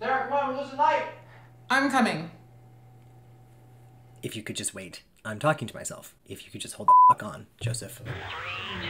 Sarah, come on, we're losing light. I'm coming. If you could just wait. I'm talking to myself. If you could just hold the fuck on, Joseph. 3, 2,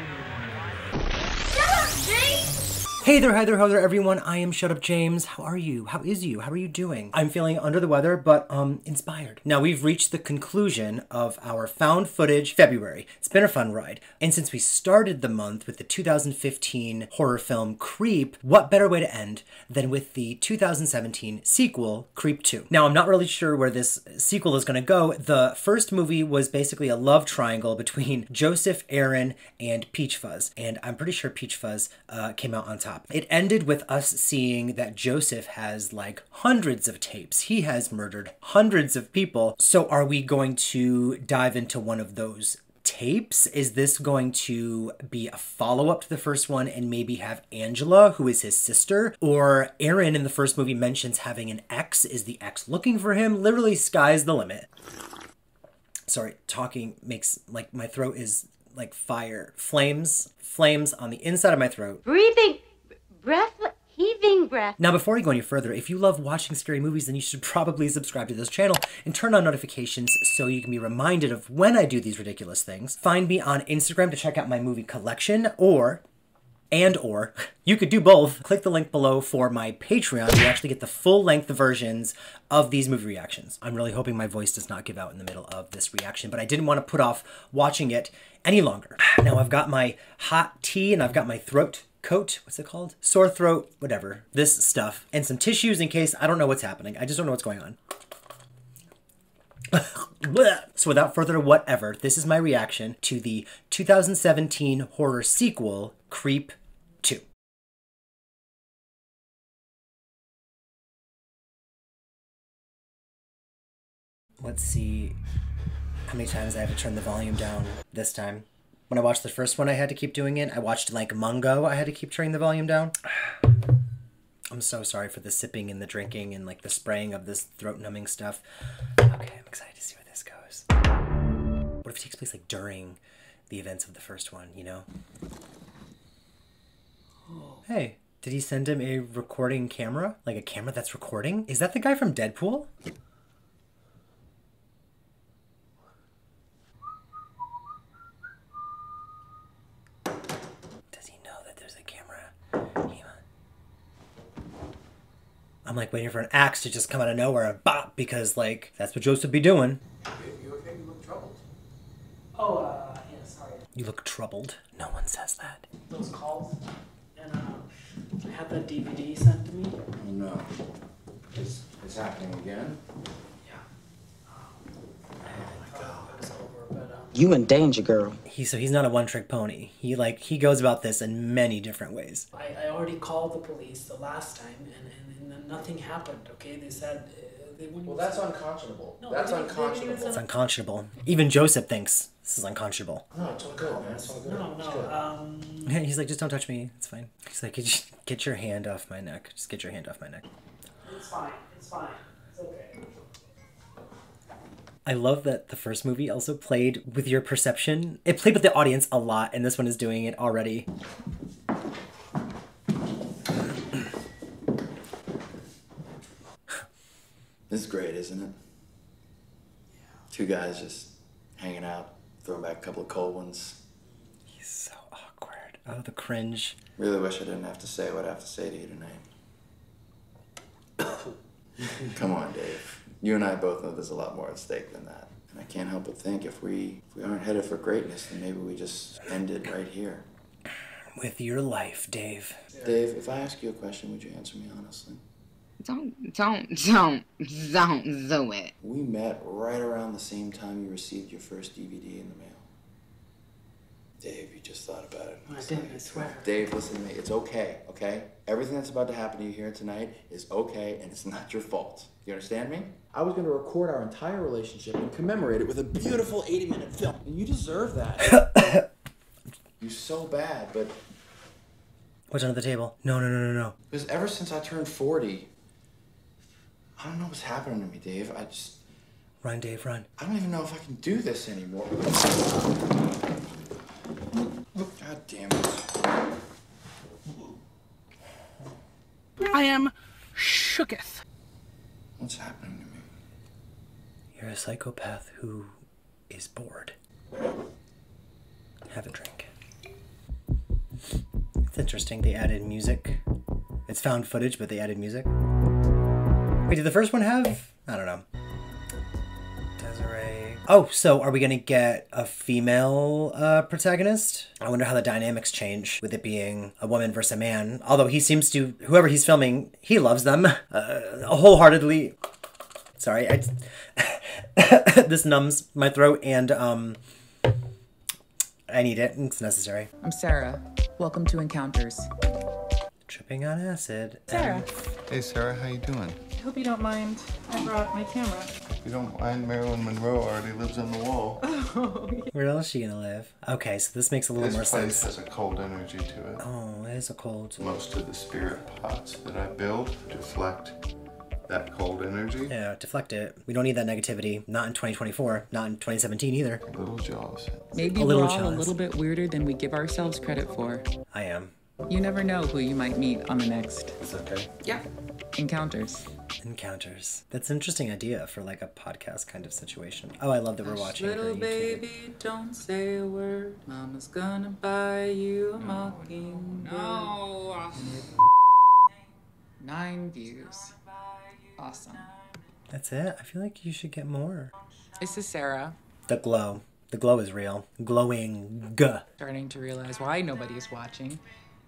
1. Shut up, James! Hey there, hi there, ho there, everyone. I am Shut Up James. How are you? How is you? How are you doing? I'm feeling under the weather, but inspired. Now, we've reached the conclusion of our found footage February. It's been a fun ride. And since we started the month with the 2015 horror film Creep, what better way to end than with the 2017 sequel, Creep 2. Now, I'm not really sure where this sequel is going to go. The first movie was basically a love triangle between Joseph, Aaron, and Peach Fuzz. And I'm pretty sure Peach Fuzz came out on top. It ended with us seeing that Joseph has like hundreds of tapes. He has murdered hundreds of people. So are we going to dive into one of those tapes? Is this going to be a follow-up to the first one and maybe have Angela, who is his sister? Or Aaron in the first movie mentions having an ex. Is the ex looking for him? Literally, sky's the limit. Sorry, talking makes like my throat is like fire. Flames on the inside of my throat. Breathing, breath, heaving breath. Now, before we go any further, if you love watching scary movies, then you should probably subscribe to this channel and turn on notifications so you can be reminded of when I do these ridiculous things. Find me on Instagram to check out my movie collection, or you could do both. Click the link below for my Patreon. You actually get the full-length versions of these movie reactions. I'm really hoping my voice does not give out in the middle of this reaction, but I didn't want to put off watching it any longer. Now I've got my hot tea and I've got my throat coat. What's it called? Sore throat, whatever. This stuff. And some tissues in case I don't know what's happening. I just don't know what's going on. So without further whatever, this is my reaction to the 2017 horror sequel, Creep 2. Let's see how many times I have to turn the volume down this time. When I watched the first one, I had to keep doing it. I watched like Mungo, I had to keep turning the volume down. I'm so sorry for the sipping and the drinking and like the spraying of this throat numbing stuff. Okay, I'm excited to see where this goes. What if it takes place like during the events of the first one, you know? Hey, did he send him a recording camera? Like a camera that's recording? Is that the guy from Deadpool? I'm like waiting for an axe to just come out of nowhere and bop, because like that's what Joseph be doing. You okay? You look troubled. Oh, yeah, sorry. You look troubled. No one says that. Those calls, and I had that DVD sent to me. Oh no, it's happening again. Yeah. I thought it was over, but you in danger, girl. He's not a one-trick pony. He goes about this in many different ways. I already called the police the last time, and nothing happened, okay? They said they wouldn't... Well, that's unconscionable. No, that's unconscionable. It's unconscionable. Even Joseph thinks this is unconscionable. No, it's all good, man. It's all good. No, he's like, just don't touch me. It's fine. He's like, just get your hand off my neck. Just get your hand off my neck. It's fine. It's fine. It's okay. I love that the first movie also played with your perception. It played with the audience a lot, and this one is doing it already. This is great, isn't it? Yeah. Two guys just hanging out, throwing back a couple of cold ones. He's so awkward. Oh, the cringe. Really wish I didn't have to say what I have to say to you tonight. Come on, Dave. You and I both know there's a lot more at stake than that. And I can't help but think if we aren't headed for greatness, then maybe we just end it right here. With your life, Dave. Dave, if I ask you a question, would you answer me honestly? Don't do it. We met right around the same time you received your first DVD in the mail. Dave, you just thought about it. I didn't, I swear. Dave, listen to me. It's okay, okay? Everything that's about to happen to you here tonight is okay, and it's not your fault. You understand me? I was going to record our entire relationship and commemorate it with a beautiful 80-minute film. And you deserve that. You're so bad, but... What's under the table? No. Because ever since I turned 40, I don't know what's happening to me, Dave. I just... Run, Dave, run. I don't even know if I can do this anymore. God damn it. I am shooketh. What's happening to me? You're a psychopath who is bored. Have a drink. It's interesting, they added music. It's found footage, but they added music. Wait, did the first one have? I don't know. Desiree. Oh, so are we gonna get a female protagonist? I wonder how the dynamics change with it being a woman versus a man. Although he seems to, whoever he's filming, he loves them wholeheartedly. Sorry, this numbs my throat and I need it, it's necessary. I'm Sarah, welcome to Encounters. Tripping on acid. Sarah. Hey Sarah, how you doing? I hope you don't mind, I brought my camera. If you don't mind, Marilyn Monroe already lives on the wall. Oh, yeah. Where else is she gonna live? Okay, so this makes a little more sense. This place has a cold energy to it. Oh, it is a cold. Most of the spirit pots that I build deflect that cold energy. Yeah, deflect it. We don't need that negativity. Not in 2024. Not in 2017 either. A little jealous. Maybe we're all a little bit weirder than we give ourselves credit for. I am. You never know who you might meet on the next. It's okay. Yeah. Encounters. Encounters. That's an interesting idea for like a podcast kind of situation. Oh, I love that we're watching. Little baby, don't say a word. Mama's gonna buy you a mockingbird. No. 9 views. Awesome. That's it. I feel like you should get more. This is Sarah. The glow. The glow is real. Glowing. Guh. Starting to realize why nobody's watching.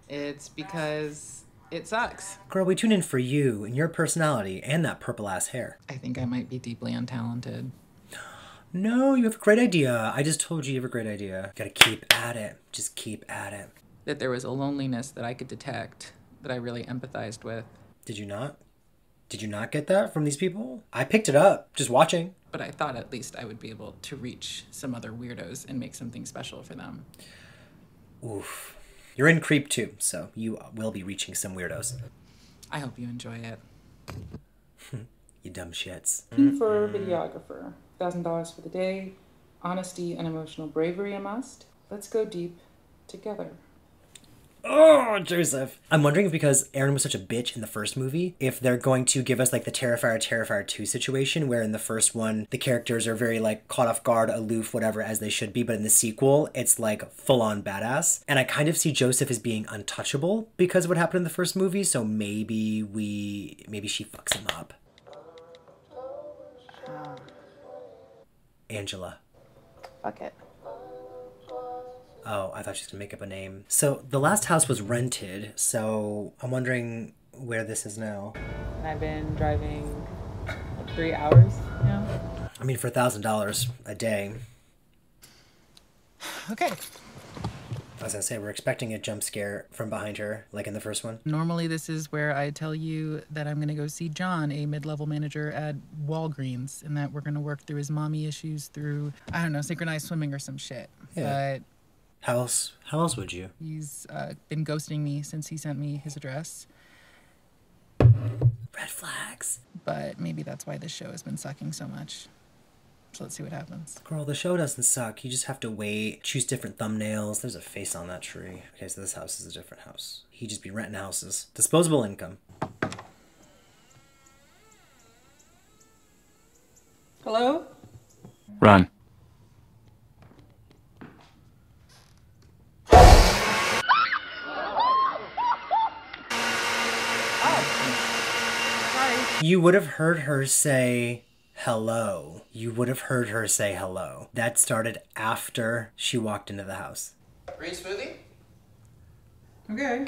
It's because it sucks. Girl, we tune in for you and your personality and that purple ass hair. I think I might be deeply untalented. No, you have a great idea. I just told you have a great idea. Gotta keep at it. Just keep at it. That there was a loneliness that I could detect that I really empathized with. Did you not? Did you not get that from these people? I picked it up, just watching. But I thought at least I would be able to reach some other weirdos and make something special for them. Oof. You're in Creep 2, so you will be reaching some weirdos. I hope you enjoy it. You dumb shits. For a videographer, $1,000 for the day, honesty and emotional bravery a must. Let's go deep together. Oh, Joseph. I'm wondering if because Aaron was such a bitch in the first movie, if they're going to give us like the Terrifier 2 situation where in the first one, the characters are very like caught off guard, aloof, whatever, as they should be. But in the sequel, it's like full on badass. And I kind of see Joseph as being untouchable because of what happened in the first movie. So maybe maybe she fucks him up. Angela. Fuck it. Oh, I thought she was gonna make up a name. So the last house was rented, so I'm wondering where this is now. I've been driving 3 hours now. I mean, for $1,000 a day. Okay. I was gonna say, we're expecting a jump scare from behind her, like in the first one. Normally this is where I tell you that I'm gonna go see John, a mid-level manager at Walgreens, and that we're gonna work through his mommy issues through, I don't know, synchronized swimming or some shit. Yeah. But how else would you? He's been ghosting me since he sent me his address. Red flags. But maybe that's why this show has been sucking so much. So let's see what happens. Girl, the show doesn't suck. You just have to wait, choose different thumbnails. There's a face on that tree. Okay, so this house is a different house. He'd just be renting houses. Disposable income. Hello? Run. You would have heard her say hello. You would have heard her say hello. That started after she walked into the house. Green smoothie? Okay.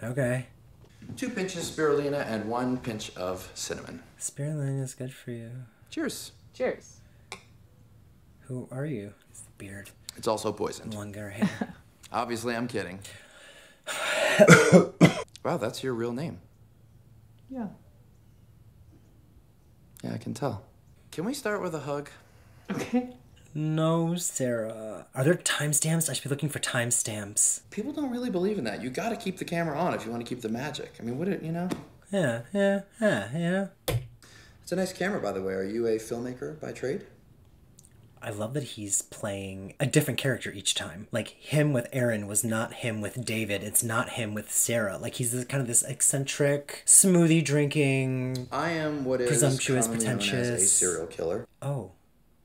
Okay. 2 pinches spirulina and 1 pinch of cinnamon. Spirulina is good for you. Cheers. Cheers. Who are you? It's the beard. It's also poisoned. Longer hair. Obviously, I'm kidding. Wow, that's your real name. Yeah. Yeah, I can tell. Can we start with a hug? Okay. No, Sarah. Are there timestamps? I should be looking for timestamps. People don't really believe in that. You gotta keep the camera on if you want to keep the magic. I mean, you know? Yeah. It's a nice camera, by the way. Are you a filmmaker by trade? I love that he's playing a different character each time. Like, him with Aaron was not him with David. It's not him with Sarah. Like, he's kind of this eccentric, smoothie drinking, I am what is presumptuous, pretentious, known as a serial killer. Oh.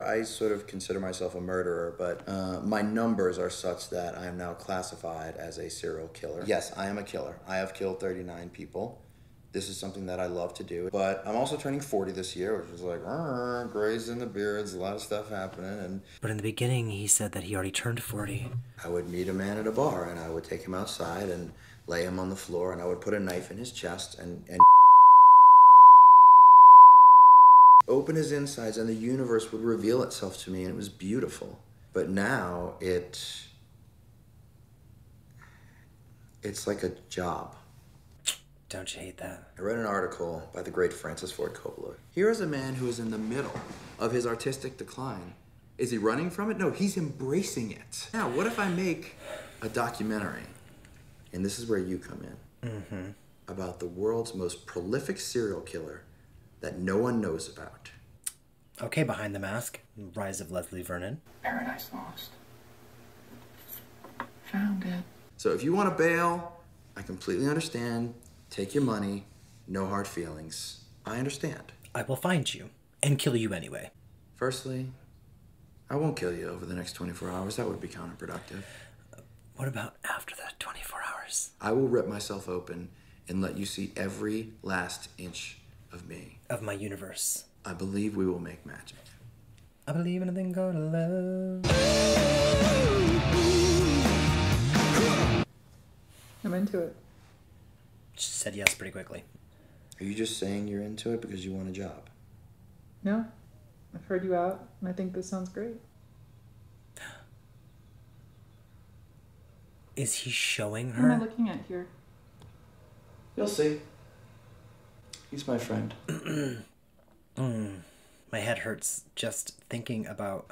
I sort of consider myself a murderer, but my numbers are such that I am now classified as a serial killer. Yes, I am a killer. I have killed 39 people. This is something that I love to do. But I'm also turning 40 this year, which is like, grays in the beards, a lot of stuff happening. But in the beginning, he said that he already turned 40. I would meet a man at a bar, and I would take him outside and lay him on the floor, and I would put a knife in his chest and open his insides, and the universe would reveal itself to me, and it was beautiful. But now, it's like a job. Don't you hate that? I read an article by the great Francis Ford Coppola. Here is a man who is in the middle of his artistic decline. Is he running from it? No, he's embracing it. Now, what if I make a documentary? And this is where you come in. Mm-hmm. About the world's most prolific serial killer that no one knows about. Okay, Behind the Mask, Rise of Leslie Vernon. Paradise Lost. Found it. So if you want to bail, I completely understand. Take your money, no hard feelings. I understand. I will find you and kill you anyway. Firstly, I won't kill you over the next 24 hours. That would be counterproductive. What about after that 24 hours? I will rip myself open and let you see every last inch of me. Of my universe. I believe we will make magic. I believe in a thing called love. I'm into it. She said yes pretty quickly. Are you just saying you're into it because you want a job? No. I've heard you out, and I think this sounds great. Is he showing her? What am I looking at here? You'll see. He's my friend. My head hurts just thinking about...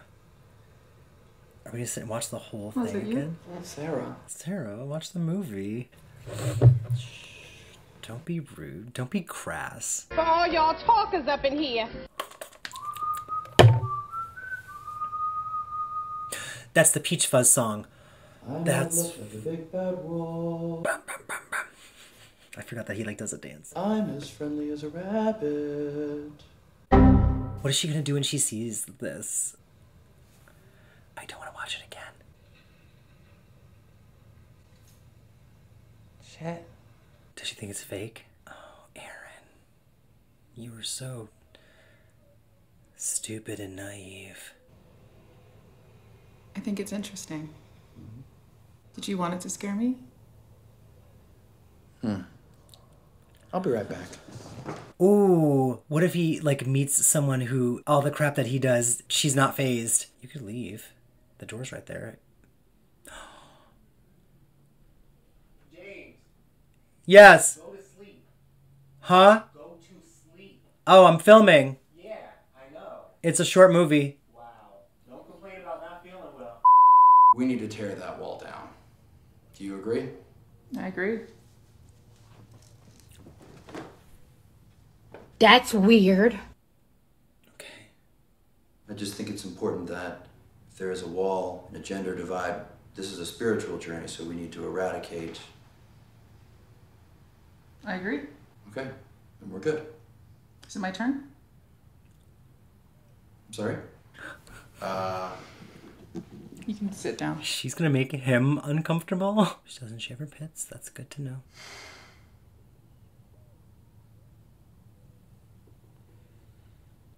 Are we going to sit and watch the whole thing again? Oh, Sarah. Sarah, watch the movie. Shh. Don't be rude. Don't be crass. For all y'all talkers up in here. That's the Peach Fuzz song. That's... Like a big bad wolf. Bum, bum, bum, bum. I forgot that he does a dance. I'm as friendly as a rabbit. What is she gonna do when she sees this? I don't want to watch it again. Shit. Does she think it's fake? Oh, Aaron. You were so stupid and naive. I think it's interesting. Mm-hmm. Did you want it to scare me? I'll be right back. Ooh, what if he, meets someone who, all the crap that he does, she's not fazed? You could leave. The door's right there. Yes. Go to sleep. Huh? Go to sleep. Oh, I'm filming. Yeah, I know. It's a short movie. Wow. Don't complain about not feeling well. We need to tear that wall down. Do you agree? I agree. That's weird. Okay. I just think it's important that if there is a wall and a gender divide, this is a spiritual journey, so we need to eradicate... I agree. Okay, then we're good. Is it my turn? I'm sorry? You can sit down. She's gonna make him uncomfortable. She doesn't shave her pits, that's good to know.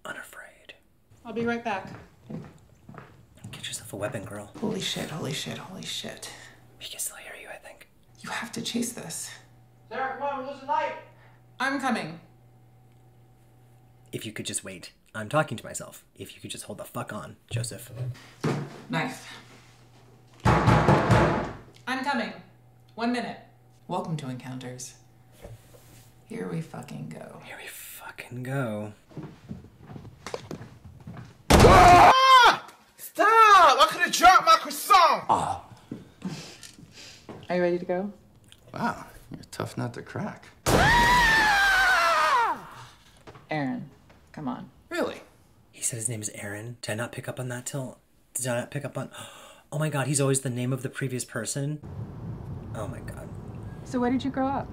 Unafraid. I'll be right back. Get yourself a weapon, girl. Holy shit, holy shit, holy shit. He can still hear you, I think. You have to chase this. Sarah, come on, we're losing light. I'm coming. If you could just wait. I'm talking to myself. If you could just hold the fuck on, Joseph. Knife. I'm coming. 1 minute. Welcome to Encounters. Here we fucking go. Here we fucking go. Ah! Stop! I could have dropped my croissant! Oh. Are you ready to go? Wow. You're tough nut to crack. Aaron, come on. Really? He said his name is Aaron. Did I not pick up on that till Did I not pick up on? Oh my God, he's always the name of the previous person. Oh my God. So where did you grow up?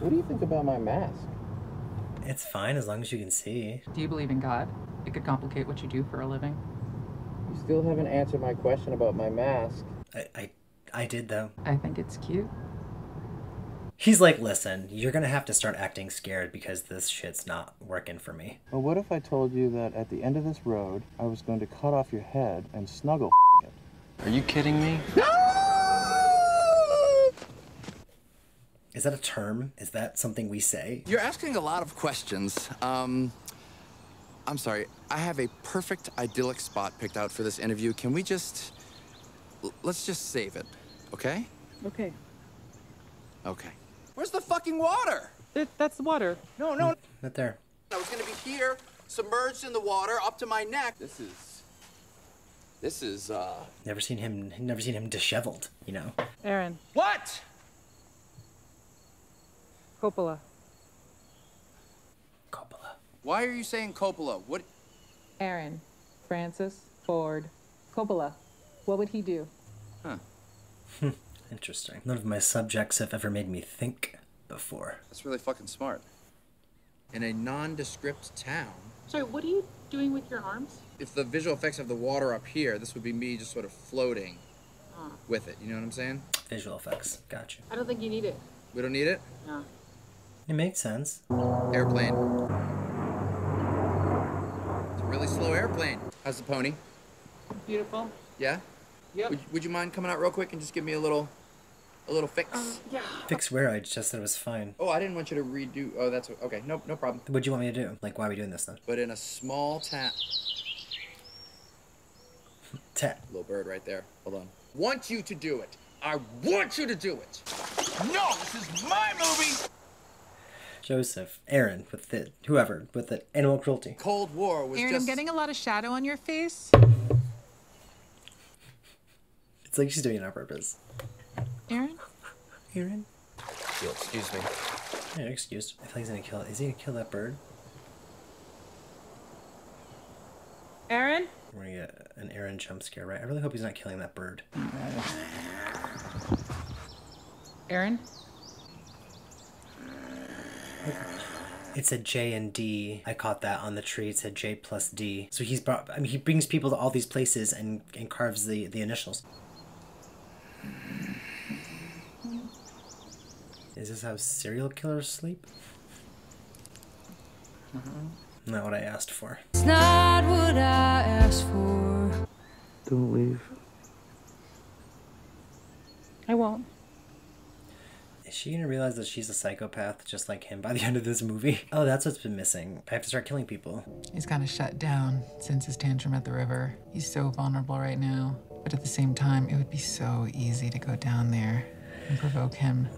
What do you think about my mask? It's fine as long as you can see. Do you believe in God? It could complicate what you do for a living. You still haven't answered my question about my mask. I did though. I think it's cute. He's like, listen, you're gonna have to start acting scared because this shit's not working for me. Well, what if I told you that at the end of this road, I was going to cut off your head and snuggle it? Are you kidding me? Is that a term? Is that something we say? You're asking a lot of questions. I'm sorry. I have a perfect idyllic spot picked out for this interview. Can we just... let's just save it, okay? Okay. Okay. Where's the fucking water? That's the water. No, no. Not there. I was gonna be here, submerged in the water, up to my neck. This is... Never seen him disheveled, you know? Aaron. What? Coppola. Coppola. Why are you saying Coppola? What? Aaron. Francis Ford Coppola. What would he do? Huh. Interesting. None of my subjects have ever made me think before. That's really fucking smart. In a nondescript town. Sorry, what are you doing with your arms? If the visual effects of the water up here, this would be me just sort of floating with it. You know what I'm saying? Visual effects. Gotcha. I don't think you need it. We don't need it? No. It makes sense. Airplane. It's a really slow airplane. How's the pony? Beautiful. Yeah? Yep. Would you mind coming out real quick and just give me a little fix? Yeah. Fix where? I just said it was fine. Oh, I didn't want you to redo. Oh, that's okay. Nope, no problem. What do you want me to do? Like, why are we doing this then? But in a small town. Little bird right there. Hold on. Want you to do it. I want you to do it. No, this is my movie. Joseph, Aaron, with the whoever, with the animal cruelty. Cold War was Aaron, just... I'm getting a lot of shadow on your face. It's like she's doing it on purpose. Aaron? Aaron? You'll excuse me. Yeah, you're excused. I feel like he's gonna kill it. Is he gonna kill that bird? Aaron? We're gonna get an Aaron jump scare, right? I really hope he's not killing that bird. Aaron? It said J and D. I caught that on the tree. It said J plus D. So he's brought, I mean, he brings people to all these places and carves the initials. Is this how serial killers sleep? Not what I asked for. It's not what I asked for. Don't leave. I won't. Is she gonna realize that she's a psychopath just like him by the end of this movie? Oh, that's what's been missing. I have to start killing people. He's kind of shut down since his tantrum at the river. He's so vulnerable right now. But at the same time, it would be so easy to go down there and provoke him.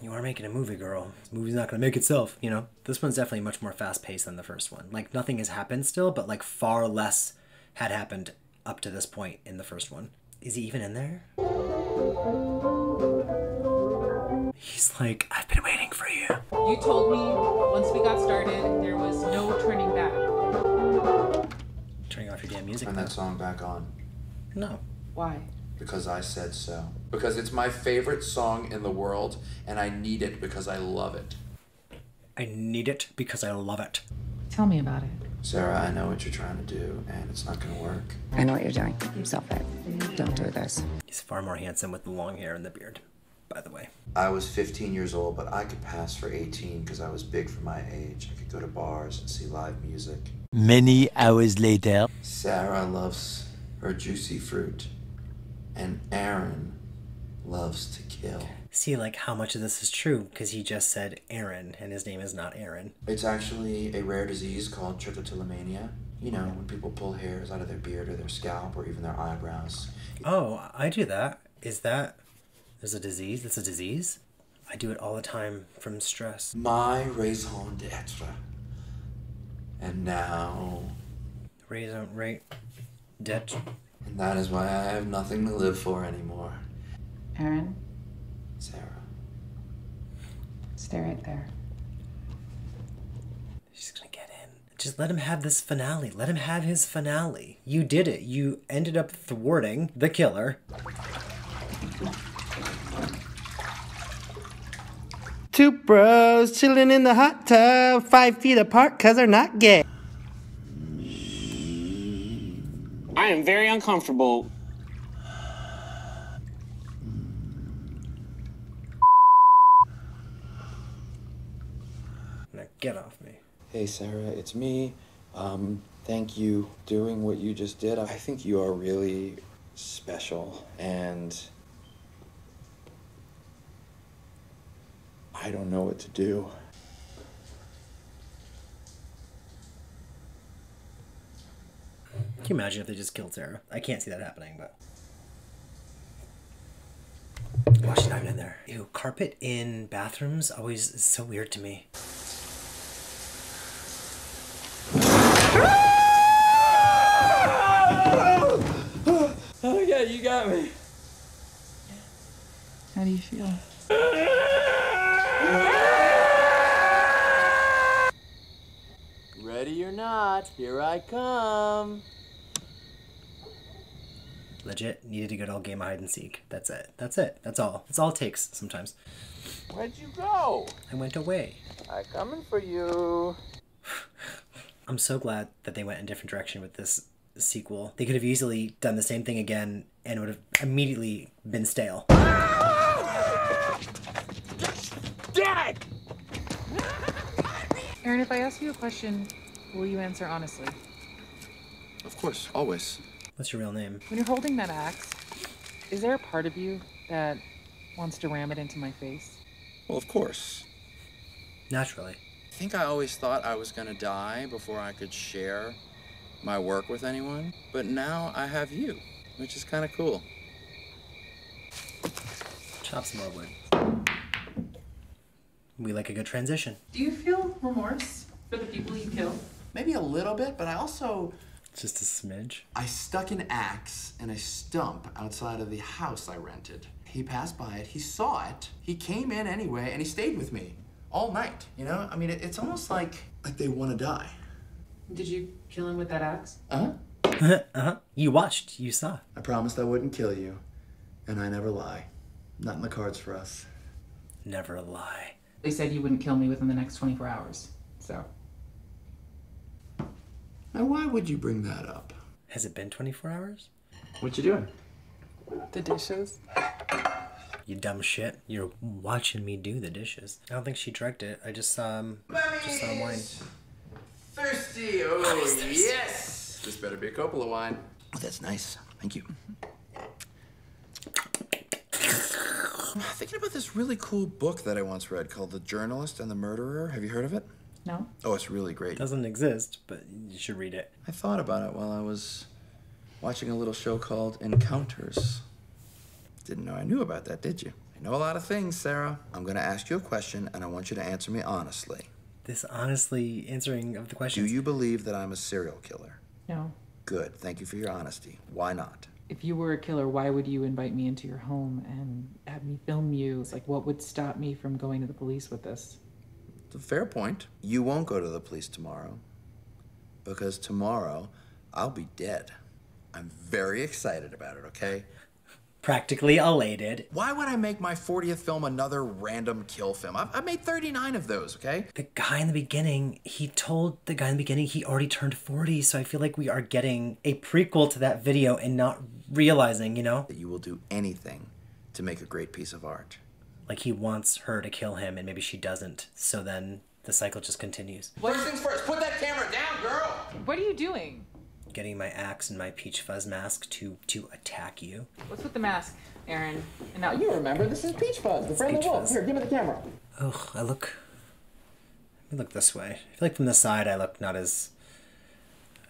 You are making a movie, girl. This movie's not gonna make itself, you know? This one's definitely much more fast-paced than the first one. Like, nothing has happened still, but like far less had happened up to this point in the first one. Is he even in there? He's like, I've been waiting for you. You told me once we got started, there was no turning back. Turning off your damn music. Turn that song back on. No. Why? Because I said so. Because it's my favorite song in the world, and I need it because I love it. I need it because I love it. Tell me about it. Sarah, I know what you're trying to do, and it's not gonna work. I know what you're doing. Stop it. Don't do this. He's far more handsome with the long hair and the beard, by the way. I was 15 years old, but I could pass for 18 because I was big for my age. I could go to bars and see live music. Many hours later. Sarah loves her juicy fruit, and Aaron loves to kill. See, like, how much of this is true? Because he just said Aaron, and his name is not Aaron. It's actually a rare disease called trichotillomania. You know, when people pull hairs out of their beard or their scalp or even their eyebrows. Oh, I do that. Is that... there's a disease? It's a disease? I do it all the time from stress. My raison d'etre. And now... raison d'etre. And that is why I have nothing to live for anymore. Aaron? Sarah. Stay right there. She's gonna get in. Just let him have this finale. Let him have his finale. You did it. You ended up thwarting the killer. Two bros chilling in the hot tub, 5 feet apart because they're not gay. I am very uncomfortable. Now get off me. Hey Sarah, it's me. Thank you for doing what you just did. I think you are really special and I don't know what to do. Can you imagine if they just killed Sarah? I can't see that happening, but... Oh, she's not even in there. Ew, carpet in bathrooms always is so weird to me. Oh yeah, you got me. How do you feel? Ready or not, here I come. Legit, needed a good old game of hide and seek. That's it. That's it. That's all. That's all it takes sometimes. Where'd you go? I went away. I'm coming for you. I'm so glad that they went in a different direction with this sequel. They could have easily done the same thing again and it would have immediately been stale. Aaron, if I ask you a question, will you answer honestly? Of course, always. What's your real name? When you're holding that axe, is there a part of you that wants to ram it into my face? Well, of course. Naturally. I think I always thought I was gonna die before I could share my work with anyone, but now I have you, which is kind of cool. Chop some more wood. We like a good transition. Do you feel remorse for the people you killed? Maybe a little bit, but I also... Just a smidge? I stuck an axe in a stump outside of the house I rented. He passed by it, he saw it, he came in anyway, and he stayed with me all night, you know? I mean, it's almost like they want to die. Did you kill him with that axe? Uh-huh. Uh-huh. You watched, you saw. I promised I wouldn't kill you, and I never lie. Not in the cards for us. Never lie. They said you wouldn't kill me within the next 24 hours, so. Now, why would you bring that up? Has it been 24 hours? What you doing? The dishes. You dumb shit. You're watching me do the dishes. I don't think she directed it. I just saw him. Just saw wine. Thirsty. Oh, thirsty. Yes. This better be a Coppola wine. Oh, that's nice. Thank you. Thinking about this really cool book that I once read called The Journalist and the Murderer. Have you heard of it? No. Oh, it's really great. It doesn't exist, but you should read it. I thought about it while I was watching a little show called Encounters. Didn't know I knew about that, did you? I know a lot of things, Sarah. I'm going to ask you a question, and I want you to answer me honestly. This honestly answering of the question. Do you believe that I'm a serial killer? No. Good. Thank you for your honesty. Why not? If you were a killer, why would you invite me into your home and have me film you? It's like, what would stop me from going to the police with this? It's a fair point. You won't go to the police tomorrow because tomorrow I'll be dead. I'm very excited about it, okay? Practically elated. Why would I make my 40th film another random kill film? I've made 39 of those, okay? The guy in the beginning, he told the guy in the beginning he already turned 40, so I feel like we are getting a prequel to that video and not realizing, you know? That you will do anything to make a great piece of art. Like he wants her to kill him and maybe she doesn't, so then the cycle just continues. First things first, put that camera down, girl! What are you doing? Getting my axe and my Peach Fuzz mask to attack you. What's with the mask, Aaron? And now you remember, this is Peach Fuzz, the friend of the wolf. Here, give me the camera. Oh, I look... Let me look this way. I feel like from the side I look not as...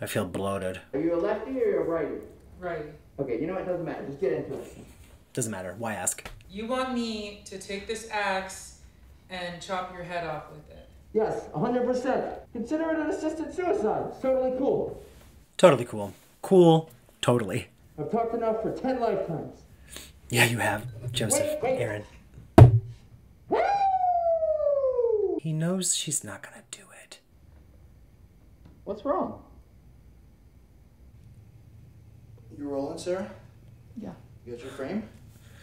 I feel bloated. Are you a lefty or you're a righty? Righty. Okay, you know what? Doesn't matter. Just get into it. Doesn't matter. Why ask? You want me to take this axe and chop your head off with it? Yes, 100%. Consider it an assisted suicide. It's totally cool. Totally cool. Cool. Totally. I've talked enough for 10 lifetimes. Yeah, you have. Joseph. Wait. Aaron. Woo! He knows she's not gonna do it. What's wrong? You rolling, Sarah? Yeah. You got your frame?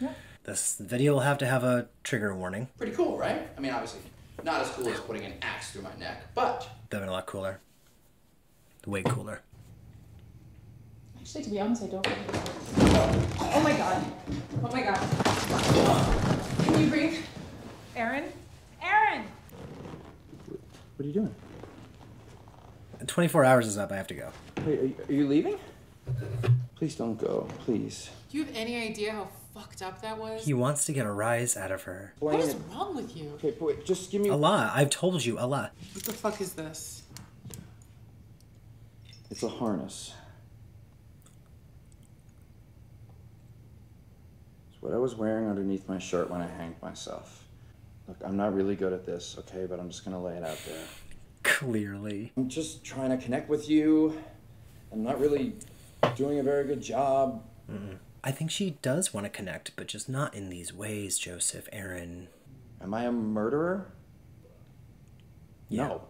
Yeah. This video will have to have a trigger warning. Pretty cool, right? I mean, obviously, not as cool as putting an axe through my neck, but... That'd been a lot cooler. Way cooler. Actually, to be honest, I don't... Oh my god. Oh my god. Can you breathe? Aaron? Aaron! What are you doing? 24 hours is up. I have to go. Wait, are you leaving? Please don't go. Please. Do you have any idea how fucked up that was? He wants to get a rise out of her. What is wrong with you? Okay, wait, just give me... A lot. I've told you, a lot. What the fuck is this? It's a harness. It's what I was wearing underneath my shirt when I hanged myself. Look, I'm not really good at this, okay? But I'm just gonna lay it out there. Clearly. I'm just trying to connect with you. I'm not really doing a very good job. Mm-mm. I think she does want to connect, but just not in these ways, Joseph, Aaron. Am I a murderer? Yeah. No.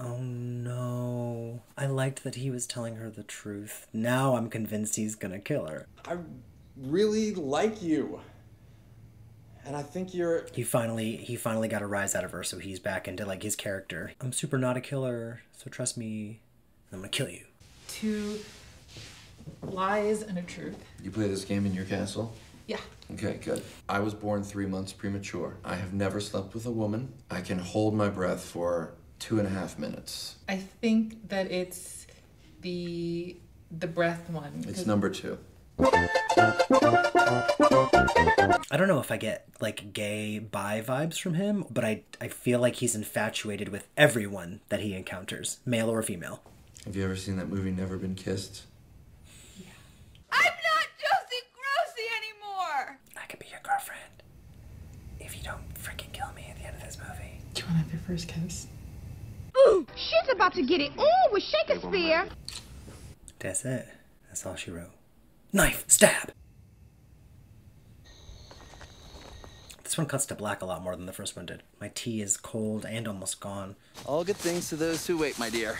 Oh no. I liked that he was telling her the truth. Now I'm convinced he's gonna kill her. I really like you. And I think you're... He finally got a rise out of her, so he's back into, like, his character. I'm super not a killer, so trust me, I'm gonna kill you. 2 lies and a truth. You play this game in your castle? Yeah. Okay, good. I was born 3 months premature. I have never slept with a woman. I can hold my breath for 2.5 minutes. I think that it's the breath one. It's number 2. I don't know if I get, like, gay, bi vibes from him, but I feel like he's infatuated with everyone that he encounters, male or female. Have you ever seen that movie Never Been Kissed? Yeah. I'm not Josie Grossi anymore! I could be your girlfriend if you don't freaking kill me at the end of this movie. Do you want to have your first kiss? Ooh, she's about to get it all with Shakespeare! That's it. That's all she wrote. Knife! Stab! This one cuts to black a lot more than the first one did. My tea is cold and almost gone. All good things to those who wait, my dear.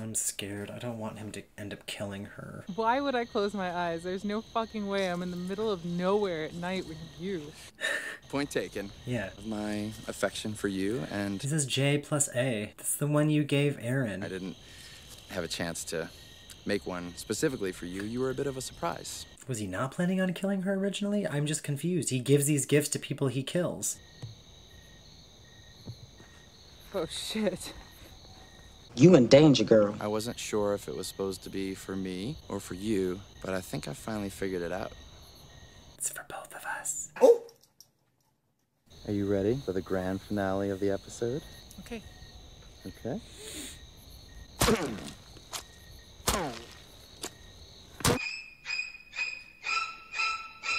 I'm scared. I don't want him to end up killing her. Why would I close my eyes? There's no fucking way I'm in the middle of nowhere at night with you. Point taken. Yeah. My affection for you and... This is J+A. That's the one you gave Aaron. I didn't have a chance to... make one specifically for you. You were a bit of a surprise. Was he not planning on killing her originally? I'm just confused. He gives these gifts to people he kills. Oh shit. You in danger, girl. I wasn't sure if it was supposed to be for me or for you, but I think I finally figured it out. It's for both of us. Oh! Are you ready for the grand finale of the episode? Okay. Okay.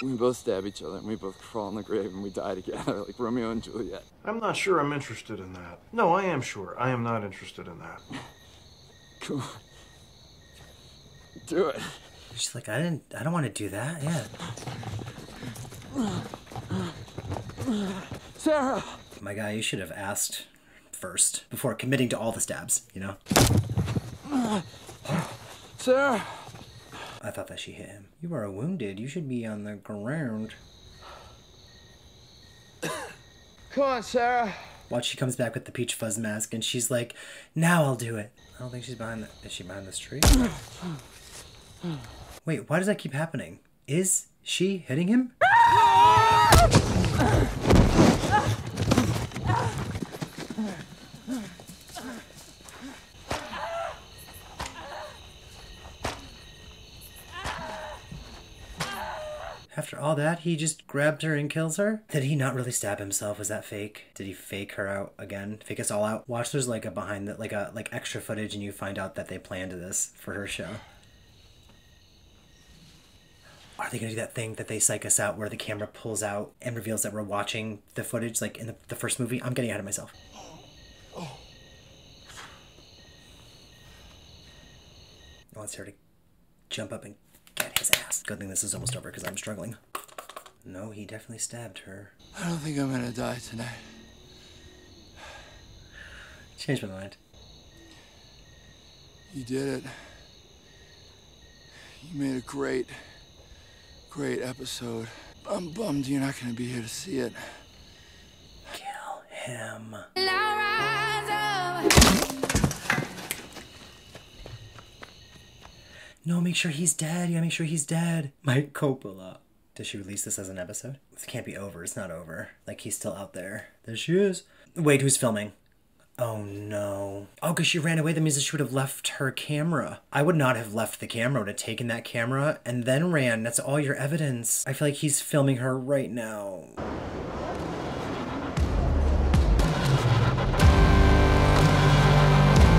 We both stab each other and we both crawl in the grave and we die together like Romeo and Juliet. I'm not sure I'm interested in that. No, I am sure. I am not interested in that. Come on. Do it. She's like, I don't want to do that. Yeah. Sarah! My guy, you should have asked first before committing to all the stabs, you know? Sarah! I thought that she hit him. You are wounded. You should be on the ground. Come on, Sarah. Watch, she comes back with the Peach Fuzz mask, and she's like, now I'll do it. I don't think she's behind the... Is she behind this tree? Wait, why does that keep happening? Is she hitting him? After all that, he just grabbed her and kills her? Did he not really stab himself? Was that fake? Did he fake her out again? Fake us all out? Watch, there's like a behind that, like extra footage, and you find out that they planned this for her show. Are they gonna do that thing that they psych us out where the camera pulls out and reveals that we're watching the footage like in the first movie? I'm getting ahead of myself. Oh. I want Sarah to jump up and get his ass. Good thing this is almost over because I'm struggling. No, he definitely stabbed her. I don't think I'm gonna die tonight. Changed my mind. You did it. You made a great, great episode. I'm bummed you're not going to be here to see it. Kill him. No, make sure he's dead. You gotta make sure he's dead. Mike Coppola. Does she release this as an episode? It can't be over. It's not over. Like, he's still out there. There she is. Wait, who's filming? Oh no. Oh, because she ran away. That means that she would have left her camera. I would not have left the camera. I would have taken that camera and then ran. That's all your evidence. I feel like he's filming her right now.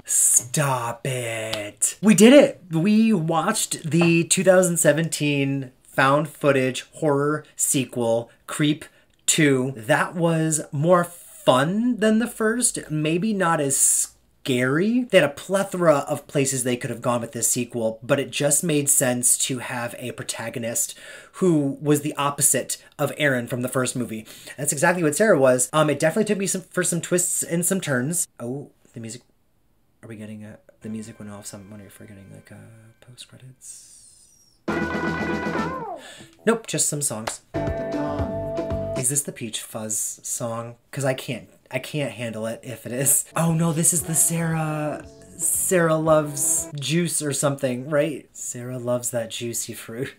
Stop it. We did it. We watched the 2017 found footage horror sequel, Creep 2. That was more fun than the first, maybe not as scary. They had a plethora of places they could have gone with this sequel, but it just made sense to have a protagonist who was the opposite of Aaron from the first movie. That's exactly what Sarah was. It definitely took me for some twists and some turns. Oh, the music. Are we getting a... The music went off, so I'm wondering if we're getting like post-credits. Nope, just some songs. Is this the Peach Fuzz song? Because I can't handle it if it is. Oh no, this is the Sarah loves juice or something, right? Sarah loves that juicy fruit.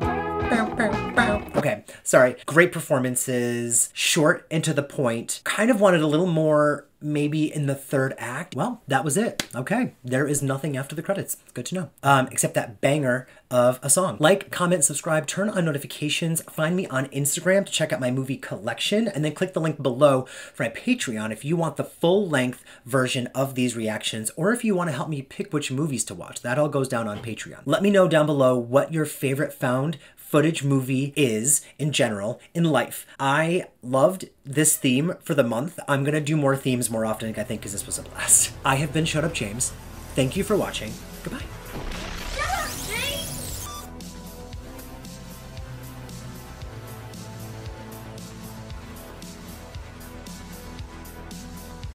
Okay, sorry. Great performances, short and to the point. Kind of wanted a little more maybe in the third act. Well, that was it. Okay, there is nothing after the credits. Good to know. Except that banger of a song. Like, comment, subscribe, turn on notifications, find me on Instagram to check out my movie collection, and then click the link below for my Patreon if you want the full-length version of these reactions, or if you want to help me pick which movies to watch. That all goes down on Patreon. Let me know down below what your favorite found footage movie is in general in life. I loved this theme for the month. I'm gonna do more themes more often, I think, because this was a blast. I have been Shut Up James. Thank you for watching. Goodbye.